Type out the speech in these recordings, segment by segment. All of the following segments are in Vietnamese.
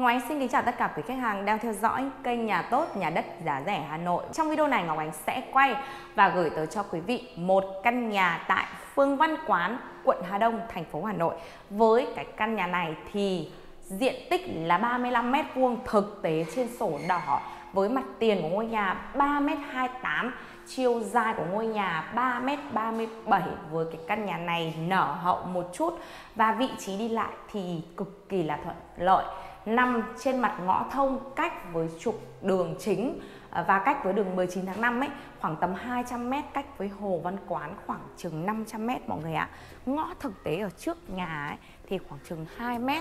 Ngọc Ánh xin kính chào tất cả quý khách hàng đang theo dõi kênh Nhà Tốt, Nhà Đất Giá Rẻ Hà Nội. Trong video này Ngọc Ánh sẽ quay và gửi tới cho quý vị một căn nhà tại phường Văn Quán, quận Hà Đông, thành phố Hà Nội. Với cái căn nhà này thì diện tích là 35m2, thực tế trên sổ đỏ với mặt tiền của ngôi nhà 3m28, chiều dài của ngôi nhà 3m37. Với cái căn nhà này nở hậu một chút và vị trí đi lại thì cực kỳ là thuận lợi, nằm trên mặt ngõ thông, cách với trục đường chính và cách với đường 19 tháng 5 ấy khoảng tầm 200m, cách với Hồ Văn Quán khoảng chừng 500m mọi người ạ. Ngõ thực tế ở trước nhà ấy thì khoảng chừng 2m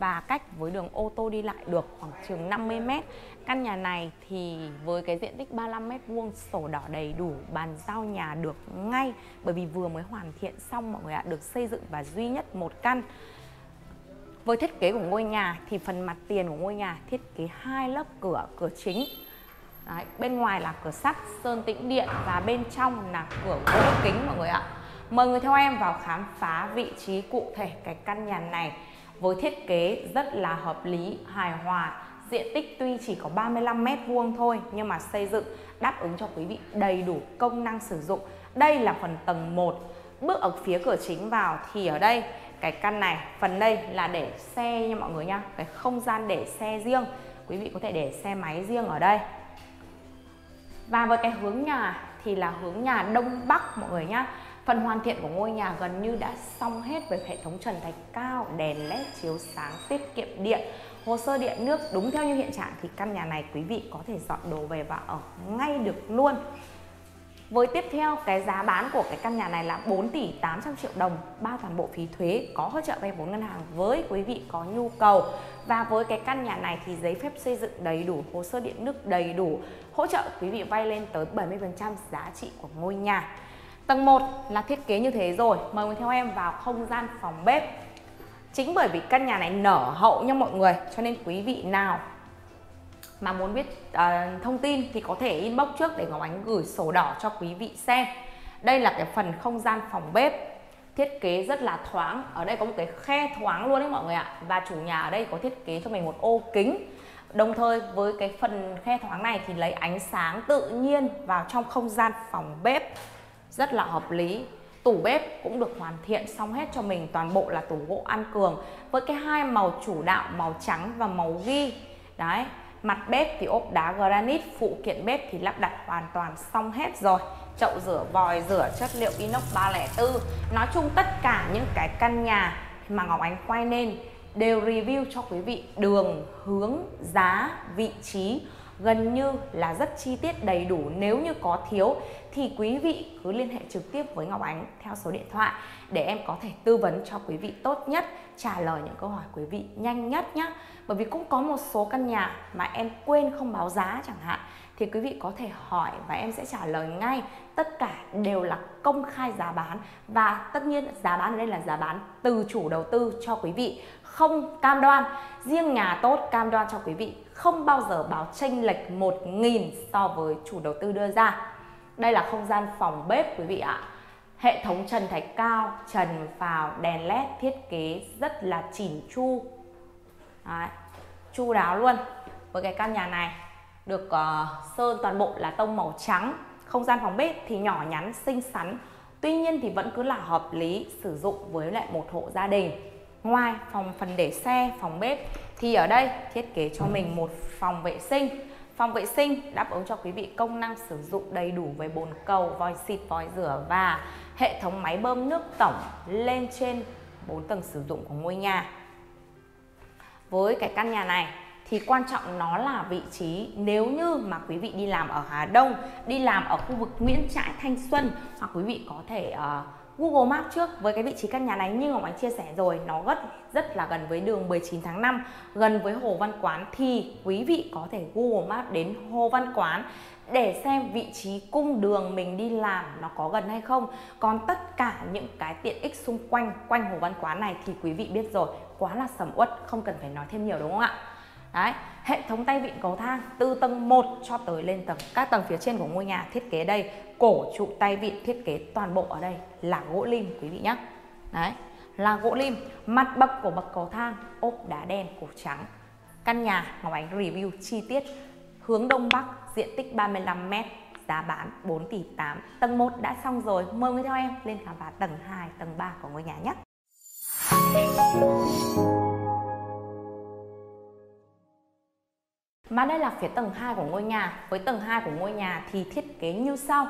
và cách với đường ô tô đi lại được khoảng chừng 50m. Căn nhà này thì với cái diện tích 35m2, sổ đỏ đầy đủ, bàn giao nhà được ngay bởi vì vừa mới hoàn thiện xong mọi người ạ, được xây dựng và duy nhất một căn. Với thiết kế của ngôi nhà thì phần mặt tiền của ngôi nhà thiết kế 2 lớp cửa, cửa chính. Đấy, bên ngoài là cửa sắt, sơn tĩnh điện và bên trong là cửa gỗ kính mọi người ạ. Mời người theo em vào khám phá vị trí cụ thể cái căn nhà này với thiết kế rất là hợp lý, hài hòa. Diện tích tuy chỉ có 35m2 thôi nhưng mà xây dựng đáp ứng cho quý vị đầy đủ công năng sử dụng. Đây là phần tầng 1. Bước ở phía cửa chính vào thì ở đây cái căn này, phần đây là để xe nha mọi người nha. Cái không gian để xe riêng, quý vị có thể để xe máy riêng ở đây. Và với cái hướng nhà thì là hướng nhà Đông Bắc mọi người nhá. Phần hoàn thiện của ngôi nhà gần như đã xong hết với hệ thống trần thạch cao, đèn led chiếu sáng, tiết kiệm điện, hồ sơ điện nước. Đúng theo như hiện trạng thì căn nhà này quý vị có thể dọn đồ về và ở ngay được luôn. Với tiếp theo, cái giá bán của cái căn nhà này là 4.800.000.000 đồng, bao toàn bộ phí thuế, có hỗ trợ vay vốn ngân hàng với quý vị có nhu cầu. Và với cái căn nhà này thì giấy phép xây dựng đầy đủ, hồ sơ điện nước đầy đủ, hỗ trợ quý vị vay lên tới 70% giá trị của ngôi nhà. Tầng 1 là thiết kế như thế rồi, mời mình theo em vào không gian phòng bếp. Chính bởi vì căn nhà này nở hậu nha mọi người, cho nên quý vị nào mà muốn biết thông tin thì có thể inbox trước để Ngọc Ánh gửi sổ đỏ cho quý vị xem. Đây là cái phần không gian phòng bếp, thiết kế rất là thoáng. Ở đây có một cái khe thoáng luôn đấy mọi người ạ. Và chủ nhà ở đây có thiết kế cho mình một ô kính. Đồng thời với cái phần khe thoáng này thì lấy ánh sáng tự nhiên vào trong không gian phòng bếp, rất là hợp lý. Tủ bếp cũng được hoàn thiện xong hết cho mình, toàn bộ là tủ gỗ An Cường với cái 2 màu chủ đạo, màu trắng và màu ghi. Đấy, mặt bếp thì ốp đá granite, phụ kiện bếp thì lắp đặt hoàn toàn xong hết rồi. Chậu rửa, vòi rửa, chất liệu inox 304. Nói chung tất cả những cái căn nhà mà Ngọc Ánh quay nên đều review cho quý vị đường, hướng, giá, vị trí gần như là rất chi tiết đầy đủ. Nếu như có thiếu thì quý vị cứ liên hệ trực tiếp với Ngọc Ánh theo số điện thoại để em có thể tư vấn cho quý vị tốt nhất, trả lời những câu hỏi quý vị nhanh nhất nhé. Bởi vì cũng có một số căn nhà mà em quên không báo giá chẳng hạn thì quý vị có thể hỏi và em sẽ trả lời ngay. Tất cả đều là công khai giá bán và tất nhiên giá bán ở đây là giá bán từ chủ đầu tư cho quý vị, không cam đoan. Riêng Nhà Tốt cam đoan cho quý vị không bao giờ báo chênh lệch 1.000 so với chủ đầu tư đưa ra. Đây là không gian phòng bếp quý vị ạ. Hệ thống trần thạch cao, trần phào, đèn led thiết kế rất là chỉn chu. Đấy, chu đáo luôn. Với cái căn nhà này được sơn toàn bộ là tông màu trắng. Không gian phòng bếp thì nhỏ nhắn, xinh xắn. Tuy nhiên thì vẫn cứ là hợp lý sử dụng với lại một hộ gia đình. Ngoài phần để xe, phòng bếp thì ở đây thiết kế cho mình một phòng vệ sinh. Phòng vệ sinh đáp ứng cho quý vị công năng sử dụng đầy đủ với bồn cầu, vòi xịt, vòi rửa và hệ thống máy bơm nước tổng lên trên 4 tầng sử dụng của ngôi nhà. Với cái căn nhà này thì quan trọng nó là vị trí. Nếu như mà quý vị đi làm ở Hà Đông, đi làm ở khu vực Nguyễn Trãi, Thanh Xuân, hoặc quý vị có thể Google Maps trước. Với cái vị trí căn nhà này như Ngọc Ánh chia sẻ rồi, nó rất là gần với đường 19 tháng 5, gần với Hồ Văn Quán, thì quý vị có thể Google Maps đến Hồ Văn Quán để xem vị trí cung đường mình đi làm nó có gần hay không. Còn tất cả những cái tiện ích xung quanh Hồ Văn Quán này thì quý vị biết rồi, quá là sầm uất, không cần phải nói thêm nhiều đúng không ạ? Đấy, hệ thống tay vịn cầu thang từ tầng 1 cho tới lên các tầng phía trên của ngôi nhà thiết kế đây. Cổ trụ tay vịn thiết kế toàn bộ ở đây là gỗ lim quý vị nhé. Đấy, là gỗ lim. Mặt bậc của bậc cầu thang ốp đá đen, cổ trắng. Căn nhà Ngọc Ánh review chi tiết, hướng Đông Bắc, diện tích 35 m, giá bán 4 tỷ 8. Tầng 1 đã xong rồi, mời người theo em lên khám phá tầng 2, tầng 3 của ngôi nhà nhé. Mà đây là phía tầng 2 của ngôi nhà. Với tầng 2 của ngôi nhà thì thiết kế như sau.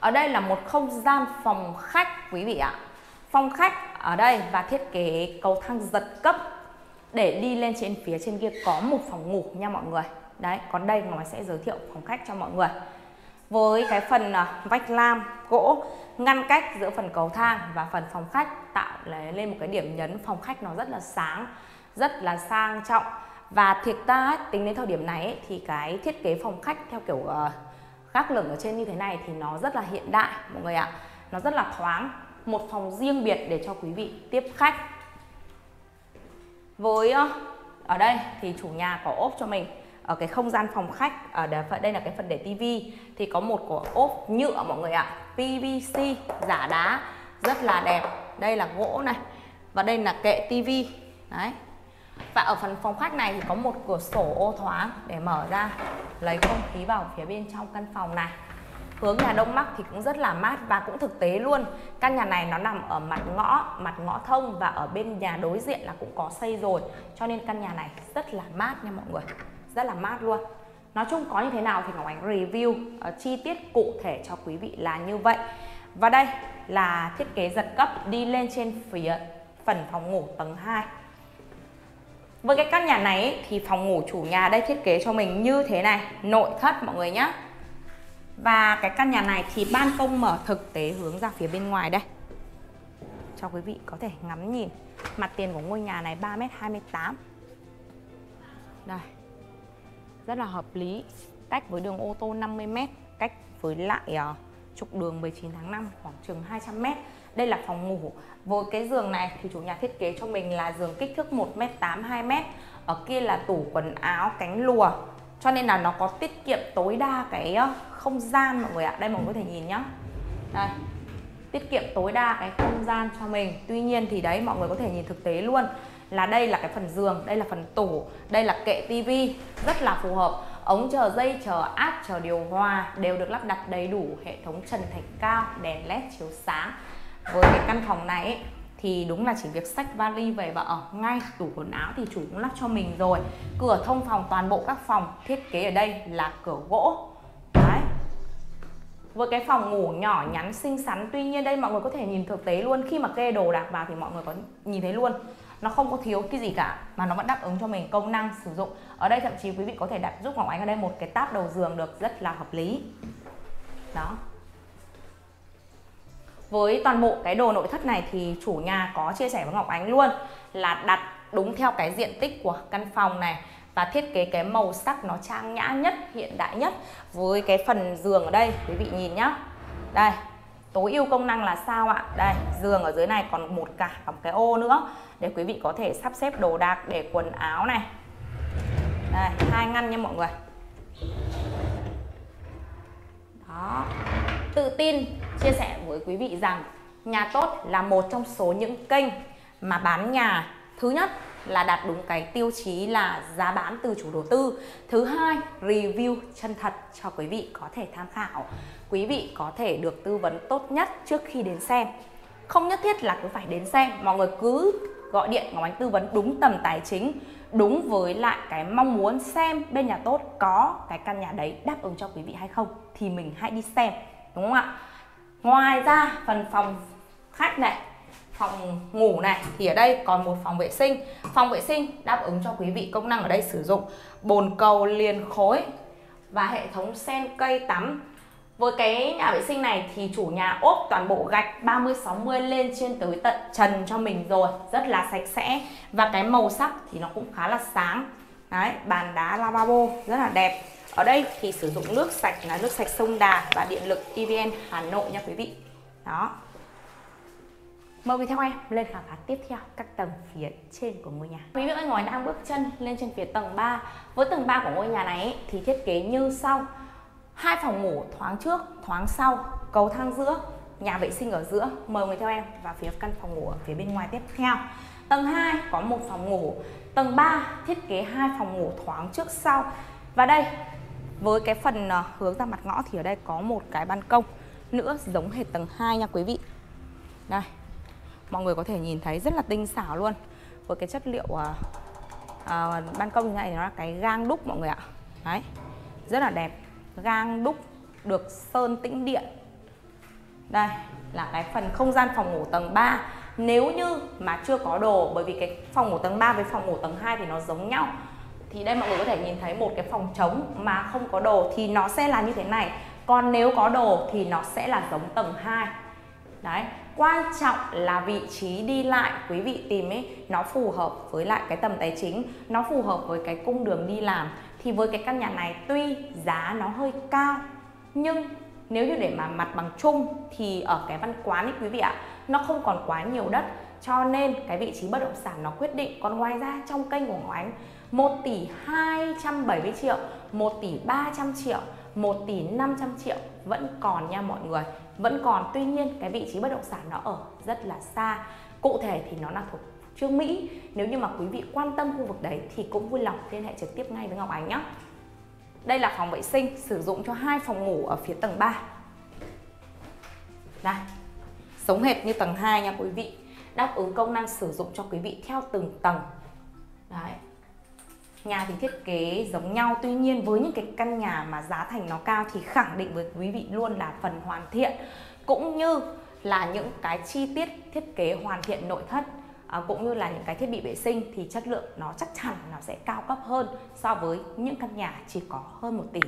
Ở đây là một không gian phòng khách quý vị ạ. Phòng khách ở đây và thiết kế cầu thang giật cấp để đi lên trên phía trên kia có một phòng ngủ nha mọi người. Đấy, còn đây Ngọc Ánh sẽ giới thiệu phòng khách cho mọi người. Với cái phần vách lam gỗ ngăn cách giữa phần cầu thang và phần phòng khách, tạo lên một cái điểm nhấn phòng khách nó rất là sáng, rất là sang trọng. Và thiệt ra tính đến thời điểm này ấy, thì cái thiết kế phòng khách theo kiểu gác lửng ở trên như thế này thì nó rất là hiện đại mọi người ạ. Nó rất là thoáng, một phòng riêng biệt để cho quý vị tiếp khách. Với ở đây thì chủ nhà có ốp cho mình ở cái không gian phòng khách, ở đây là cái phần để tivi thì có một cái ốp nhựa mọi người ạ, PVC giả đá rất là đẹp. Đây là gỗ này và đây là kệ tivi đấy. Và ở phần phòng khách này thì có một cửa sổ ô thoáng để mở ra lấy không khí vào phía bên trong căn phòng này. Hướng nhà Đông Bắc thì cũng rất là mát và cũng thực tế luôn. Căn nhà này nó nằm ở mặt ngõ thông, và ở bên nhà đối diện là cũng có xây rồi, cho nên căn nhà này rất là mát nha mọi người, rất là mát luôn. Nói chung có như thế nào thì Ngọc Ánh review chi tiết cụ thể cho quý vị là như vậy. Và đây là thiết kế giật cấp đi lên trên phía phần phòng ngủ tầng 2. Với cái căn nhà này ấy, thì phòng ngủ chủ nhà đây thiết kế cho mình như thế này, nội thất mọi người nhé. Và cái căn nhà này thì ban công mở thực tế hướng ra phía bên ngoài đây, cho quý vị có thể ngắm nhìn. Mặt tiền của ngôi nhà này 3,28 m. Đây, rất là hợp lý, cách với đường ô tô 50 m, cách với lại trục đường 19 tháng 5 khoảng chừng 200 m. Đây là phòng ngủ. Với cái giường này thì chủ nhà thiết kế cho mình là giường kích thước 1m8, 2m. Ở kia là tủ quần áo, cánh lùa, cho nên là nó có tiết kiệm tối đa cái không gian mọi người ạ. Đây mọi người có thể nhìn nhá, đây, tiết kiệm tối đa cái không gian cho mình. Tuy nhiên thì đấy, mọi người có thể nhìn thực tế luôn là đây là cái phần giường, đây là phần tủ, đây là kệ tivi, rất là phù hợp. Ống chờ dây, chờ áp, chờ điều hòa đều được lắp đặt đầy đủ, hệ thống trần thạch cao, đèn led chiếu sáng. Với cái căn phòng này ấy, thì đúng là chỉ việc xách vali về và ở ngay. Tủ quần áo thì chủ cũng lắp cho mình rồi. Cửa thông phòng, toàn bộ các phòng thiết kế ở đây là cửa gỗ. Đấy. Với cái phòng ngủ nhỏ nhắn xinh xắn, tuy nhiên đây mọi người có thể nhìn thực tế luôn. Khi mà kê đồ đạc vào thì mọi người có nhìn thấy luôn, nó không có thiếu cái gì cả mà nó vẫn đáp ứng cho mình công năng sử dụng. Ở đây thậm chí quý vị có thể đặt giúp Ngọc Ánh ở đây một cái táp đầu giường được, rất là hợp lý. Đó. Với toàn bộ cái đồ nội thất này thì chủ nhà có chia sẻ với Ngọc Ánh luôn là đặt đúng theo cái diện tích của căn phòng này và thiết kế cái màu sắc nó trang nhã nhất, hiện đại nhất. Với cái phần giường ở đây quý vị nhìn nhá, đây, tối ưu công năng là sao ạ? Đây, giường ở dưới này còn một cả một cái ô nữa để quý vị có thể sắp xếp đồ đạc, để quần áo này. Đây, 2 ngăn nha mọi người. Đó. Tự tin chia sẻ với quý vị rằng Nhà Tốt là một trong số những kênh mà bán nhà, thứ nhất là đạt đúng cái tiêu chí là giá bán từ chủ đầu tư, thứ hai review chân thật cho quý vị có thể tham khảo, quý vị có thể được tư vấn tốt nhất trước khi đến xem. Không nhất thiết là cứ phải đến xem, mọi người cứ gọi điện Ngọc Ánh tư vấn đúng tầm tài chính, đúng với lại cái mong muốn xem bên Nhà Tốt có cái căn nhà đấy đáp ứng cho quý vị hay không thì mình hãy đi xem, đúng không ạ? Ngoài ra phần phòng khách này, phòng ngủ này thì ở đây còn một phòng vệ sinh. Phòng vệ sinh đáp ứng cho quý vị công năng ở đây sử dụng bồn cầu liền khối và hệ thống sen cây tắm. Với cái nhà vệ sinh này thì chủ nhà ốp toàn bộ gạch 30-60 lên trên tới tận trần cho mình rồi, rất là sạch sẽ và cái màu sắc thì nó cũng khá là sáng. Đấy, bàn đá lavabo rất là đẹp. Ở đây thì sử dụng nước sạch là nước sạch sông Đà và điện lực EVN Hà Nội nha quý vị. Đó. Mời quý vị theo em lên khám phá tiếp theo các tầng phía trên của ngôi nhà. Quý vị ơi, Ngọc Ánh đang bước chân lên trên phía tầng 3. Với tầng 3 của ngôi nhà này ấy, thì thiết kế như sau: 2 phòng ngủ, thoáng trước, thoáng sau, cầu thang giữa, nhà vệ sinh ở giữa. Mời người theo em vào phía căn phòng ngủ ở phía bên ngoài tiếp theo. Tầng 2 có một phòng ngủ, tầng 3 thiết kế 2 phòng ngủ thoáng trước sau. Và đây, với cái phần hướng ra mặt ngõ thì ở đây có một cái ban công nữa giống hệt tầng 2 nha quý vị. Đây, mọi người có thể nhìn thấy rất là tinh xảo luôn. Với cái chất liệu ban công như này thì nó là cái gang đúc mọi người ạ. Đấy, rất là đẹp. Gang đúc được sơn tĩnh điện. Đây là cái phần không gian phòng ngủ tầng 3. Nếu như mà chưa có đồ, bởi vì cái phòng ngủ tầng 3 với phòng ngủ tầng 2 thì nó giống nhau, thì đây mọi người có thể nhìn thấy một cái phòng trống mà không có đồ thì nó sẽ là như thế này. Còn nếu có đồ thì nó sẽ là giống tầng 2. Đấy, quan trọng là vị trí đi lại quý vị tìm ấy, nó phù hợp với lại cái tầm tài chính, nó phù hợp với cái cung đường đi làm. Thì với cái căn nhà này tuy giá nó hơi cao, nhưng nếu như để mà mặt bằng chung thì ở cái Văn Quán ấy quý vị ạ, nó không còn quá nhiều đất, cho nên cái vị trí bất động sản nó quyết định. Còn ngoài ra trong kênh của Ngọc Ánh, 1 tỷ 270 triệu, 1 tỷ 300 triệu, 1 tỷ 500 triệu vẫn còn nha mọi người, vẫn còn. Tuy nhiên cái vị trí bất động sản nó ở rất là xa, cụ thể thì nó là thuộc Trung Mỹ. Nếu như mà quý vị quan tâm khu vực đấy thì cũng vui lòng liên hệ trực tiếp ngay với Ngọc Ánh nhé. Đây là phòng vệ sinh sử dụng cho 2 phòng ngủ ở phía tầng 3. Đây, giống hệt như tầng 2 nha quý vị, đáp ứng công năng sử dụng cho quý vị theo từng tầng. Đấy, nhà thì thiết kế giống nhau, tuy nhiên với những cái căn nhà mà giá thành nó cao thì khẳng định với quý vị luôn là phần hoàn thiện, cũng như là những cái chi tiết thiết kế hoàn thiện nội thất, cũng như là những cái thiết bị vệ sinh thì chất lượng nó chắc chắn nó sẽ cao cấp hơn so với những căn nhà chỉ có hơn 1 tỷ.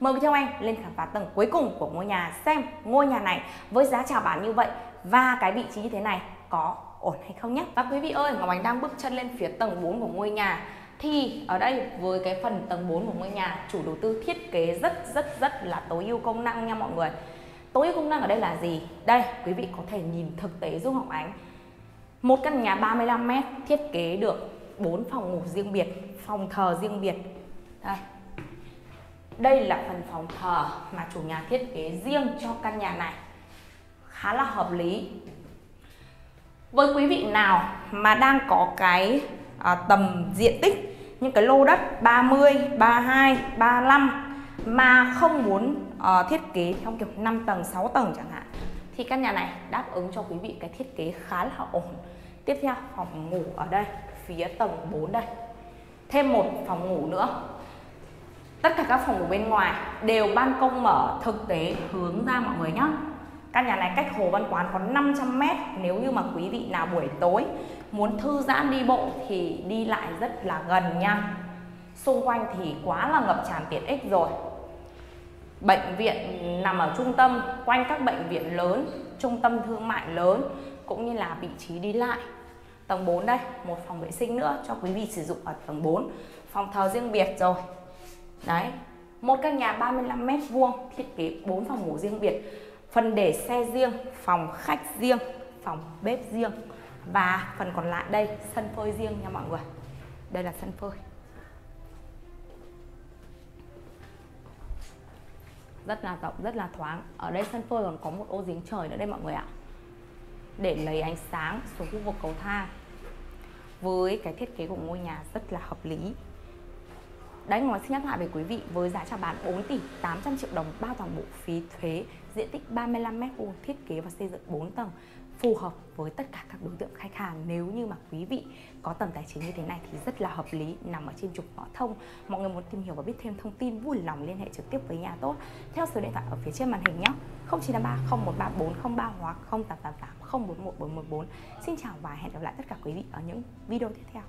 Mời theo anh lên khám phá tầng cuối cùng của ngôi nhà xem ngôi nhà này với giá chào bán như vậy và cái vị trí như thế này có ổn hay không nhé. Và quý vị ơi, Ngọc Ánh đang bước chân lên phía tầng 4 của ngôi nhà. Thì ở đây với cái phần tầng 4 của ngôi nhà, chủ đầu tư thiết kế rất là tối ưu công năng nha mọi người. Tối ưu công năng ở đây là gì? Đây, quý vị có thể nhìn thực tế giúp Ngọc Ánh. Một căn nhà 35 m thiết kế được 4 phòng ngủ riêng biệt, phòng thờ riêng biệt. Đây, đây là phần phòng thờ mà chủ nhà thiết kế riêng cho căn nhà này, khá là hợp lý. Với quý vị nào mà đang có cái tầm diện tích những cái lô đất 30, 32, 35 mà không muốn thiết kế theo kiểu 5 tầng, 6 tầng chẳng hạn, thì căn nhà này đáp ứng cho quý vị cái thiết kế khá là ổn. Tiếp theo, phòng ngủ ở đây phía tầng 4 đây, thêm một phòng ngủ nữa. Tất cả các phòng ngủ bên ngoài đều ban công mở thực tế hướng ra mọi người nhé. Căn nhà này cách Hồ Văn Quán có 500 m. Nếu như mà quý vị nào buổi tối muốn thư giãn đi bộ thì đi lại rất là gần nha. Xung quanh thì quá là ngập tràn tiện ích rồi. Bệnh viện nằm ở trung tâm, quanh các bệnh viện lớn, trung tâm thương mại lớn, cũng như là vị trí đi lại. Tầng 4 đây, một phòng vệ sinh nữa cho quý vị sử dụng ở tầng 4. Phòng thờ riêng biệt rồi. Đấy, một căn nhà 35 m² thiết kế 4 phòng ngủ riêng biệt, phần để xe riêng, phòng khách riêng, phòng bếp riêng. Và phần còn lại đây, sân phơi riêng nha mọi người. Đây là sân phơi, rất là rộng, rất là thoáng. Ở đây sân phơi còn có một ô giếng trời nữa đây mọi người ạ, để lấy ánh sáng xuống khu vực cầu thang. Với cái thiết kế của ngôi nhà rất là hợp lý. Đấy, Ngọc Ánh xin nhắc lại với quý vị với giá chào bán 4 tỷ 800 triệu đồng bao toàn bộ phí thuế, diện tích 35 m², thiết kế và xây dựng 4 tầng, phù hợp với tất cả các đối tượng khách hàng. Nếu như mà quý vị có tầm tài chính như thế này thì rất là hợp lý, nằm ở trên trục ngõ thông. Mọi người muốn tìm hiểu và biết thêm thông tin vui lòng liên hệ trực tiếp với Nhà Tốt theo số điện thoại ở phía trên màn hình nhé. 0953 013403 hoặc 0888 041 414. Xin chào và hẹn gặp lại tất cả quý vị ở những video tiếp theo.